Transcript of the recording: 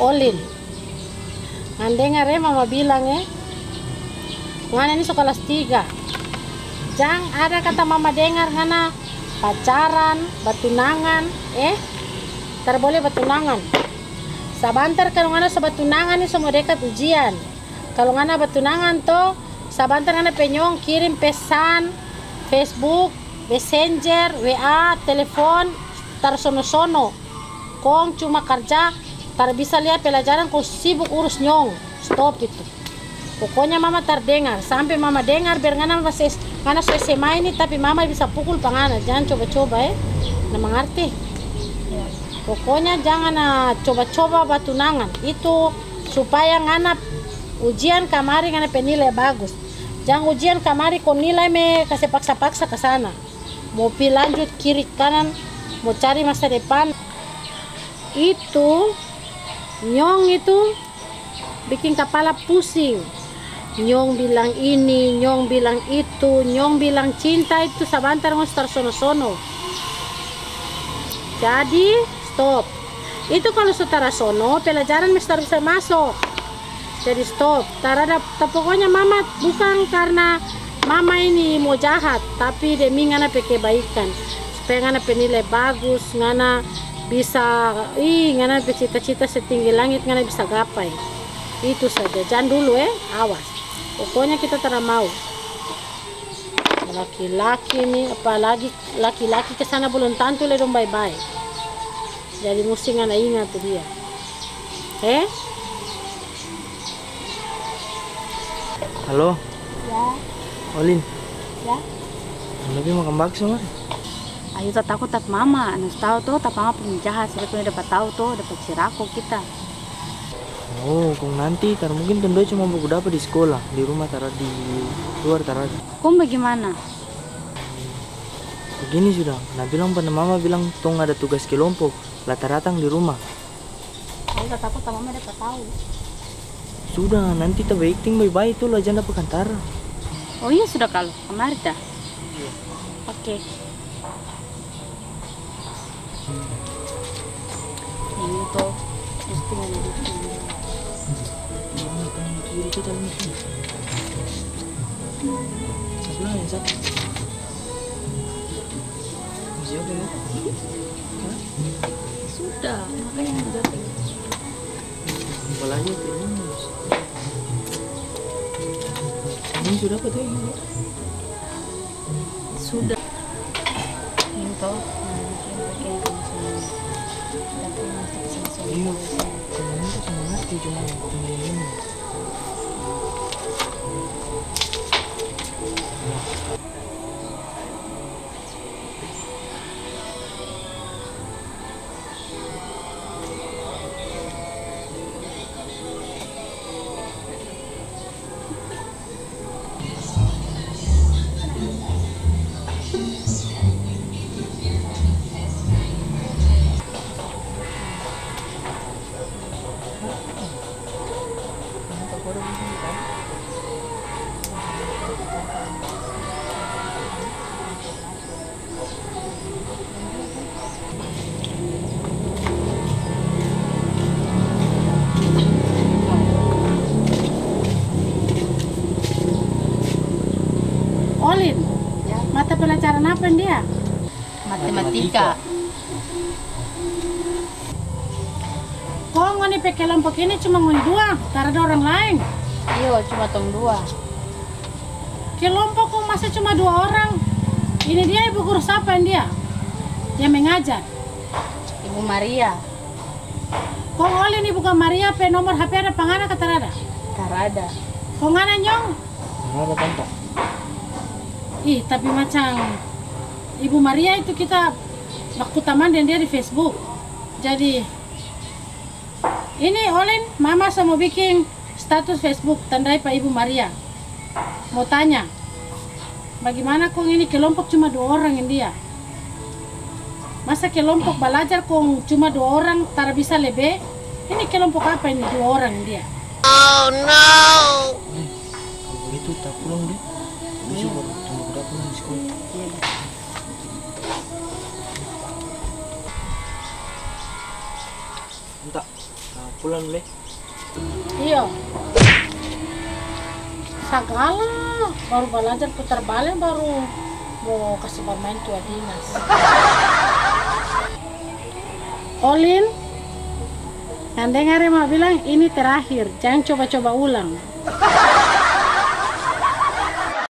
olin. Ngan dengar ya mama bilang ya. Ngana ini sekolah kelas 3. Jang ada kata mama dengar ngana pacaran, batunangan, tar boleh batunangan. Sabantar kalau ngana sebatunangan ini semua dekat ujian. Kalau ngana batunangan toh sabantar ngana penyong kirim pesan Facebook, Messenger, WA, telepon, tar sono-sono. Kong cuma kerja, tar bisa lihat pelajaran, kong sibuk urus nyong. Stop gitu. Pokoknya mama tar dengar. Sampai mama dengar, biar ngana masih SMA ini, tapi mama bisa pukul pangana. Jangan coba-coba Nah, mengerti? Pokoknya jangan coba-coba batunangan. Itu supaya ngana ujian kamari ngana penilai bagus. Jangan ujian kamari kong nilai me kasih paksa-paksa ke sana. Mau pi lanjut kiri kanan, mau cari masa depan. Itu nyong itu bikin kepala pusing. Nyong bilang ini, nyong bilang itu, nyong bilang cinta itu sabantar ngastar sono-sono. Jadi stop. Itu kalau sutara sono pelajaran mister bisa masuk. Jadi stop. Terhadap pokoknya mama bukan karena mama ini mau jahat, tapi demi ngana kebaikan. Supaya ngana penilai bagus, ngana bisa, ngana bercita-cita setinggi langit, ngana bisa gapai. Itu saja, jangan dulu awas. Pokoknya kita tidak mau. Laki-laki ini, apalagi laki-laki kesana belum tentu le dong bye-bye. Jadi mesti ngana ingat tuh dia. Halo? Ya. Olin, ya. Lebih makan bakso mari. Ayo tak takut tak mama, anak tahu tuh tak mama punya jahat, sebenarnya dapat tahu tuh dapat sirako kita. Oh, kong nanti karena mungkin tendoi cuma buku dapat di sekolah, di rumah taruh di luar taruh. Kong bagaimana? Begini sudah, nah bilang pada mama bilang tong ada tugas kelompok, latar-latar di rumah. Ayo tak takut tak mama dapat tahu. Sudah, nanti tak waiting bye-bye tuh lah jangan dapat kantar. Oh iya sudah kalau kemarin dah. Iya. Oke. Ini tuh istimewa ini. Itu dalam ini. Sebelah ya satu. Siapa ya? Sudah makanya sudah. Bolanya terus. Ini sudah apa tuh ini? Sudah. Ini toh. Iya. Kamu tuh cuma ngerti cuma temenin. Olin, ya. Mata pelajaran apa dia? Matematika. Kok ngoni pakai kelompok ini cuma ngoni 2, tak ada orang lain? Iya, cuma tong 2. Kelompok kok masa cuma 2 orang? Ini dia ibu guru siapa dia? Yang mengajar? Ibu Maria. Kok Olin ibu bukan Maria, pe nomor HP ada pangana kata rada? Tak ada. Kok ngana nyong? Ngana kontak. Ih, tapi macam Ibu Maria itu kita laku taman dan dia di Facebook. Jadi ini Olin, mama sama bikin status Facebook tandai Pak Ibu Maria. Mau tanya, bagaimana kong ini kelompok cuma 2 orang dia? Masa kelompok belajar kong cuma 2 orang, tak bisa lebih? Ini kelompok apa ini 2 orang dia? Oh no. Kalau itu tak pulang deh. Bisa di sekolah. Entah. Pulang leh. Iya. Segala baru belajar putar balik baru mau kasih bermain tua dinas. Olin, yang dengar emang bilang ini terakhir, jangan coba-coba ulang.